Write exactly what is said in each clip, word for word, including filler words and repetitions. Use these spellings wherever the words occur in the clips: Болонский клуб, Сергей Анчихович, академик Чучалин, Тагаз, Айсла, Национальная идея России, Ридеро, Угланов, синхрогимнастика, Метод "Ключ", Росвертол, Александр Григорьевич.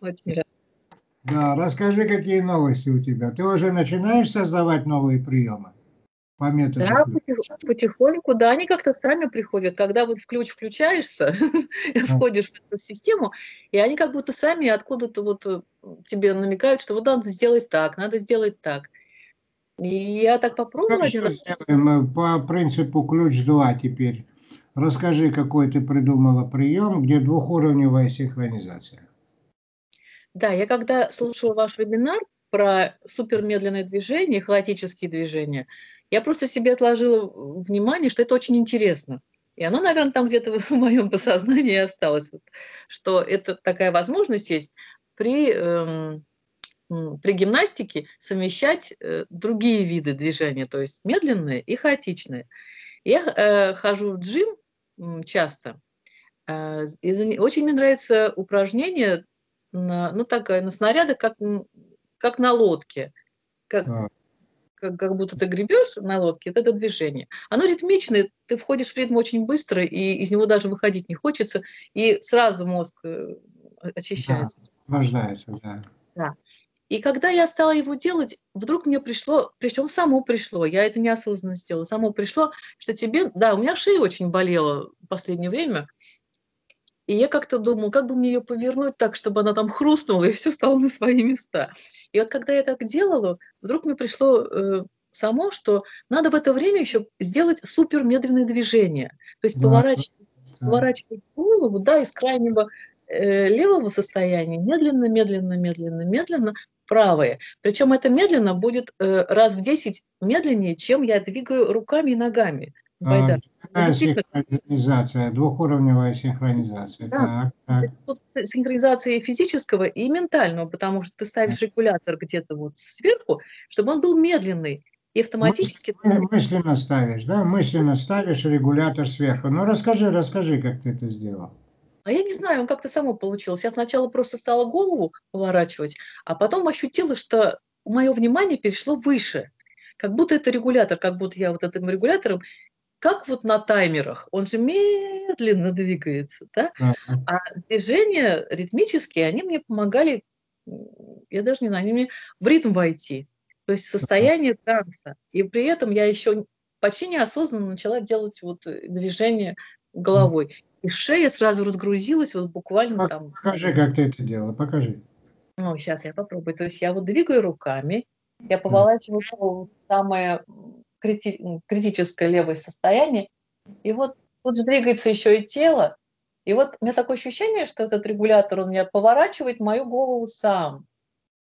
Очень рада. Да, расскажи, какие новости у тебя. Ты уже начинаешь создавать новые приемы? По методу? Да, потихоньку, да, они как-то сами приходят. Когда вот в ключ включаешься, входишь в эту систему, и они как будто сами откуда-то вот тебе намекают, что вот надо сделать так, надо сделать так. И я так попробовала. Что сделаем по принципу ключ два теперь? Расскажи, какой ты придумала прием, где двухуровневая синхронизация. Да, я когда слушала ваш вебинар про супермедленные движения, хаотические движения, я просто себе отложила внимание, что это очень интересно. И оно, наверное, там где-то в моем подсознании осталось, что это такая возможность есть при, э, при гимнастике совмещать другие виды движения, то есть медленные и хаотичные. Я э, хожу в джим часто, э, и очень мне нравится упражнение на, ну, так, на снарядах, как, как на лодке. Как, а. как, как будто ты гребешь на лодке, вот это движение. Оно ритмичное, ты входишь в ритм очень быстро, и из него даже выходить не хочется, и сразу мозг очищается. Да, освобождается, да. Да. И когда я стала его делать, вдруг мне пришло, причем само пришло, я это неосознанно сделала, само пришло, что тебе, да, у меня шея очень болела в последнее время, и я как-то думала, как бы мне ее повернуть так, чтобы она там хрустнула, и все стало на свои места. И вот когда я так делала, вдруг мне пришло э, само, что надо в это время еще сделать супермедленное движение, то есть да, поворачивать, да. поворачивать голову, да, из крайнего э, левого состояния, медленно, медленно, медленно, медленно, правые. Причем это медленно будет э, раз в десять медленнее, чем я двигаю руками и ногами. А, синхронизация, двухуровневая синхронизация. Да. Так, так. Синхронизация физического и ментального, потому что ты ставишь регулятор где-то вот сверху, чтобы он был медленный и автоматически... Мысленно, мысленно ставишь, да? Мысленно ставишь регулятор сверху. Ну расскажи, расскажи, как ты это сделал. А я не знаю, он как-то само получился. Я сначала просто стала голову поворачивать, а потом ощутила, что мое внимание перешло выше. Как будто это регулятор, как будто я вот этим регулятором, как вот на таймерах, он же медленно двигается, да? А движения ритмические, они мне помогали, я даже не знаю, они мне в ритм войти, то есть состояние транса. И при этом я еще почти неосознанно начала делать вот движение головой. И шея сразу разгрузилась, вот буквально там. Покажи, как ты это делала, покажи. Ну, сейчас я попробую. То есть я вот двигаю руками, я поворачиваю голову в самое крити критическое левое состояние, и вот тут же двигается еще и тело, и вот у меня такое ощущение, что этот регулятор, он меня поворачивает мою голову сам.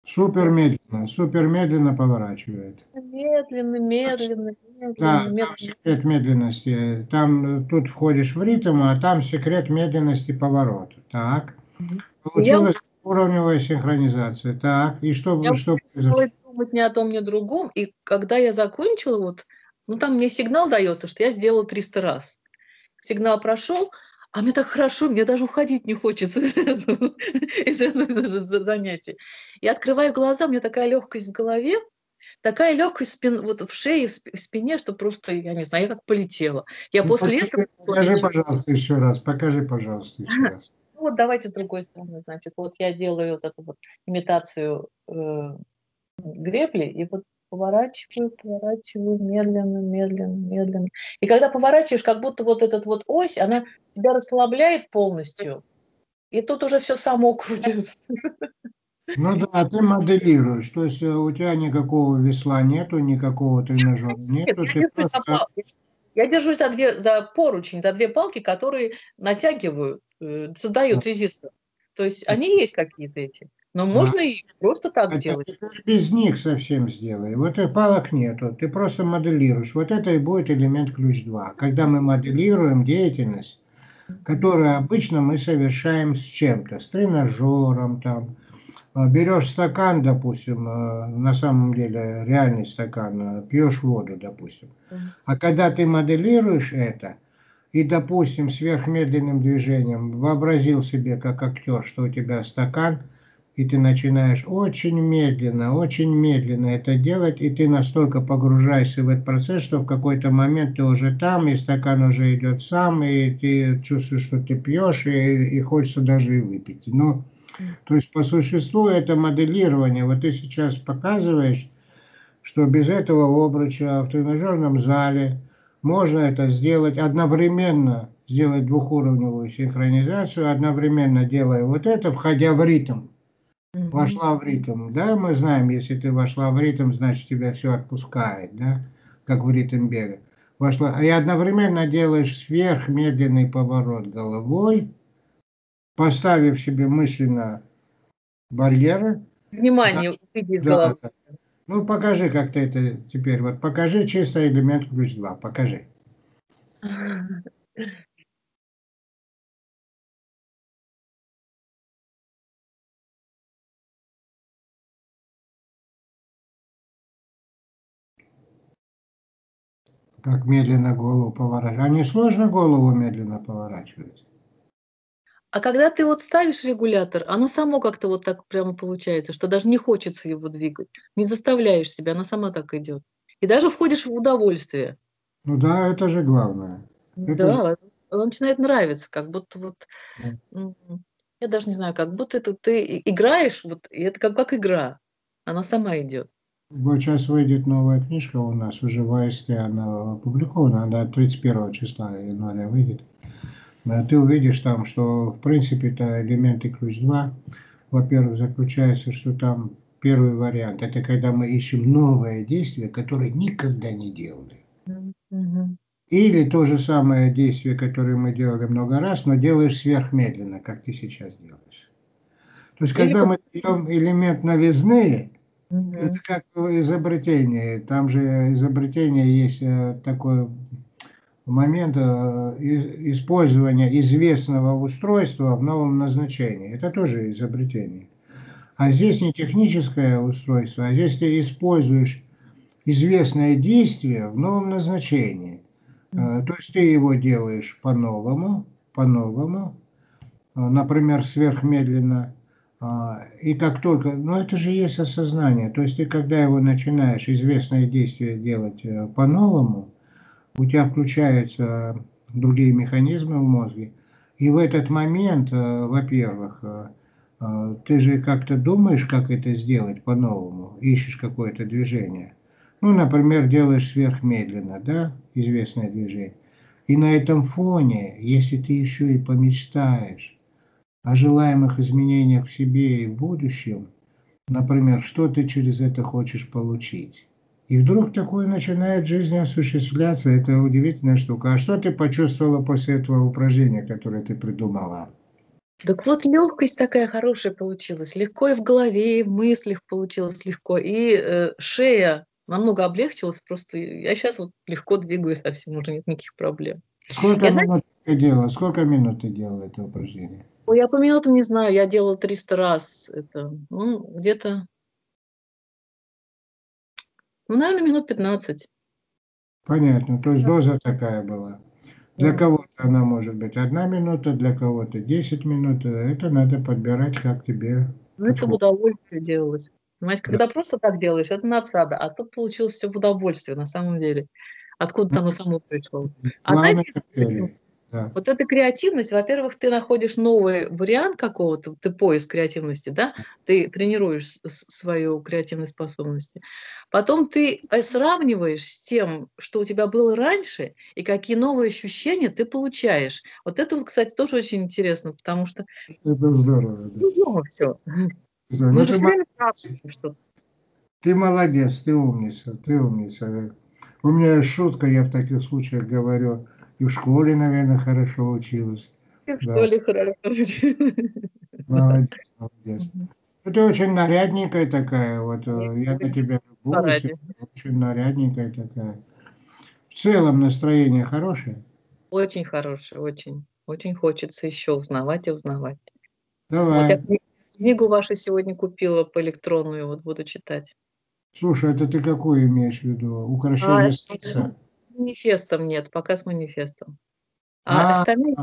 Супер медленно, супер медленно поворачивает. Медленно, медленно, медленно. Да, медленно. Там секрет медленности. Там, тут входишь в ритм, а там секрет медленности поворота. Так. Получилась я... уровневая синхронизация. Так. И что, я что произошло? Я думать ни о том, ни о другом. И когда я закончила, вот, ну там мне сигнал дается, что я сделала триста раз. Сигнал прошел, а мне так хорошо, мне даже уходить не хочется из этого, из этого занятия. Я открываю глаза, у меня такая легкость в голове, такая легкость спин, вот в шее, в спине, что просто, я не знаю, я как полетела. Я ну, после покажи, этого... Покажи, пожалуйста, еще раз, покажи, пожалуйста, еще раз. Вот давайте с другой стороны, значит, вот я делаю вот эту вот имитацию э, гребли, и вот поворачиваю, поворачиваю медленно, медленно, медленно. И когда поворачиваешь, как будто вот эта вот ось, она тебя расслабляет полностью. И тут уже все само крутится. Ну да, ты моделируешь. То есть у тебя никакого весла нету, никакого тренажера нету. Нет, ты я, держусь просто... я держусь за, две, за поручень, за две палки, которые натягивают, создают резистор. То есть они есть какие-то эти. Но можно да. и просто так это делать. Без них совсем сделай. Вот и палок нету. Ты просто моделируешь. Вот это и будет элемент ключ два. Когда мы моделируем деятельность, которую обычно мы совершаем с чем-то. С тренажером. Там. Берешь стакан, допустим, на самом деле реальный стакан, пьешь воду, допустим. А когда ты моделируешь это, и, допустим, сверхмедленным движением вообразил себе, как актер, что у тебя стакан, и ты начинаешь очень медленно, очень медленно это делать, и ты настолько погружаешься в этот процесс, что в какой-то момент ты уже там, и стакан уже идет сам, и ты чувствуешь, что ты пьешь, и, и хочется даже и выпить. Но То есть по существу это моделирование. Вот ты сейчас показываешь, что без этого обруча в тренажерном зале можно это сделать одновременно, сделать двухуровневую синхронизацию, одновременно делая вот это, входя в ритм. Mm-hmm. Вошла в ритм, да, мы знаем, если ты вошла в ритм, значит тебя все отпускает, да, как в ритм бега. Вошла, и одновременно делаешь сверхмедленный поворот головой, поставив себе мысленно барьеры. Внимание, увидеть голову. Ну, покажи, как ты это теперь. Вот покажи чисто элемент плюс два. Покажи. Как медленно голову поворачивать. А не сложно голову медленно поворачивать? А когда ты вот ставишь регулятор, оно само как-то вот так прямо получается, что даже не хочется его двигать. Не заставляешь себя, она сама так идет. И даже входишь в удовольствие. Ну да, это же главное. Это да, же... он начинает нравиться, как будто вот... Да. Я даже не знаю, как будто это ты играешь, вот, и это как, как игра. Она сама идет. Вот сейчас выйдет новая книжка у нас, уже в Айсле она опубликована, она тридцать первого числа января выйдет. Ты увидишь там, что в принципе-то элементы ключ два, во-первых, заключается, что там первый вариант, это когда мы ищем новое действие, которое никогда не делали. Mm-hmm. Или то же самое действие, которое мы делали много раз, но делаешь сверхмедленно, как ты сейчас делаешь. То есть, когда мы берем элемент новизны, mm-hmm. это как изобретение, там же изобретение есть такое... момент использования известного устройства в новом назначении. Это тоже изобретение. А здесь не техническое устройство, а здесь ты используешь известное действие в новом назначении. То есть ты его делаешь по-новому, по-новому, например, сверхмедленно. И как только... Ну, это же есть осознание. То есть ты, когда его начинаешь, известное действие делать по-новому, у тебя включаются другие механизмы в мозге. И в этот момент, во-первых, ты же как-то думаешь, как это сделать по-новому, ищешь какое-то движение. Ну, например, делаешь сверхмедленно, да, известное движение. И на этом фоне, если ты еще и помечтаешь о желаемых изменениях в себе и в будущем, например, что ты через это хочешь получить. И вдруг такое начинает жизнь осуществляться. Это удивительная штука. А что ты почувствовала после этого упражнения, которое ты придумала? Так вот, легкость такая хорошая получилась. Легко и в голове, и в мыслях получилось легко. И э, шея намного облегчилась. Просто я сейчас вот легко двигаюсь совсем, уже нет никаких проблем. Сколько я минут ты знаю... делала? Сколько минут ты делала это упражнение? Ой, я по минутам не знаю. Я делала триста раз. Это, ну, где-то... Ну, наверное, минут пятнадцать. Понятно. То есть да. Доза такая была. Для да. кого-то она может быть одна минута, для кого-то десять минут. Это надо подбирать, как тебе. Ну, это в удовольствие делалось. Понимаете, когда да. просто так делаешь, это надсада. А тут получилось все в удовольствие, на самом деле. Откуда-то оно само пришло. Она... Да. Вот эта креативность, во-первых, ты находишь новый вариант какого-то, ты поиск креативности, да, ты тренируешь свою креативную способность. Потом ты сравниваешь с тем, что у тебя было раньше, и какие новые ощущения ты получаешь. Вот это, кстати, тоже очень интересно, потому что... Это здорово. Да. Ну, все. Да, Мы же все время сравниваем что-то. Ты молодец, ты умница, ты умница. У меня шутка, я в таких случаях говорю... И в школе, наверное, хорошо училась. И в да. школе хорошо училась. Молодец, молодец. Ну, ты очень нарядненькая такая. Вот я на тебя любуюсь. Очень нарядненькая такая. В целом настроение хорошее? Очень хорошее, очень. Очень хочется еще узнавать и узнавать. Давай. Вот я книгу вашу сегодня купила по электронную, вот буду читать. Слушай, это ты какую имеешь в виду? Украшение а, сердца? С манифестом нет, пока с манифестом. А, а остальные...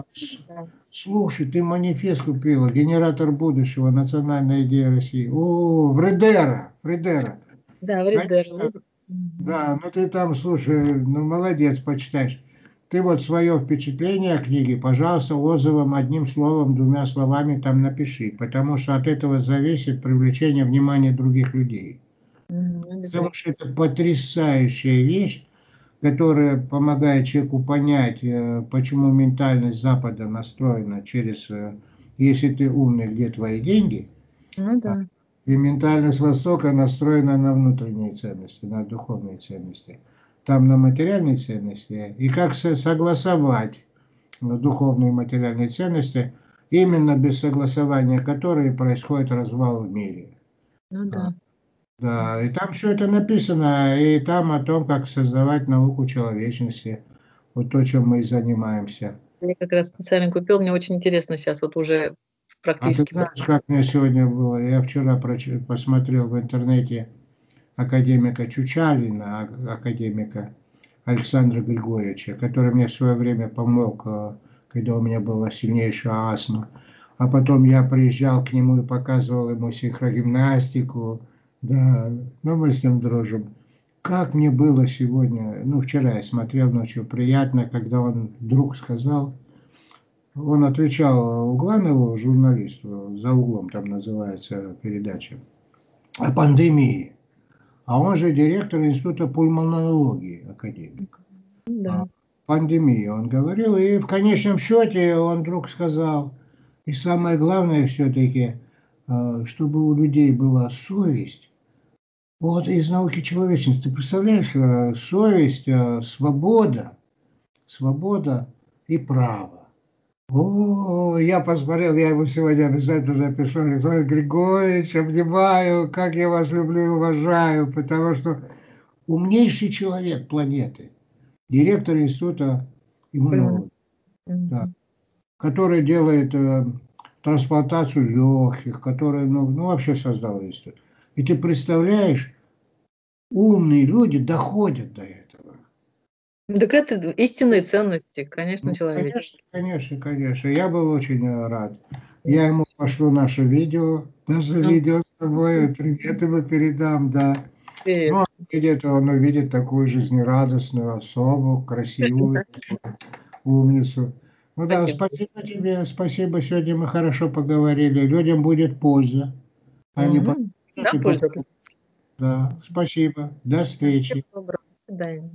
Слушай, ты манифест купила, генератор будущего, национальная идея России. О, в Ридеро, в Ридеро. Да, в Ридеро. Да, ну ты там, слушай, ну молодец, почитаешь. Ты вот свое впечатление о книге, пожалуйста, отзывом, одним словом, двумя словами там напиши, потому что от этого зависит привлечение внимания других людей. Mm-hmm. Потому что это потрясающая вещь, которая помогает человеку понять, почему ментальность Запада настроена через «если ты умный, где твои деньги?». Ну да. И ментальность Востока настроена на внутренние ценности, на духовные ценности, там на материальные ценности. И как согласовать духовные и материальные ценности, именно без согласования которой происходит развал в мире. Ну да. Да, и там все это написано, и там о том, как создавать науку человечности, вот то, чем мы и занимаемся. Я как раз специально купил, мне очень интересно сейчас, вот уже... Практически. А ты знаешь, как мне сегодня было? Я вчера посмотрел в интернете академика Чучалина, академика Александра Григорьевича, который мне в свое время помог, когда у меня была сильнейшая астма. А потом я приезжал к нему и показывал ему синхрогимнастику. Да, ну мы с ним дружим. Как мне было сегодня, ну вчера я смотрел ночью, приятно, когда он вдруг сказал... Он отвечал Угланову, журналисту, «За углом» там называется передача, о пандемии. А он же директор Института пульмонологии академик. Да. Пандемии он говорил, и в конечном счете он вдруг сказал, и самое главное все-таки, чтобы у людей была совесть. Вот из науки человечности, ты представляешь, совесть, свобода, свобода и право. О, я посмотрел, я его сегодня обязательно напишу, Александр Григорьевич, обнимаю, как я вас люблю и уважаю, потому что умнейший человек планеты, директор Института иммунологии, да, который делает э, трансплантацию легких, который, ну, ну, вообще создал институт. И ты представляешь, умные люди доходят до этого. Так это истинные ценности, конечно, ну, человек. Конечно, конечно, конечно. Я был очень рад. Я ему пошлю наше видео, наше ну, видео с тобой, привет ему передам, да. Привет. Ну, он видит, он увидит такую жизнерадостную особу, красивую, умницу. Ну да, спасибо тебе, спасибо, сегодня мы хорошо поговорили. Людям будет польза. Они да, польза. Да, спасибо, до встречи. До свидания.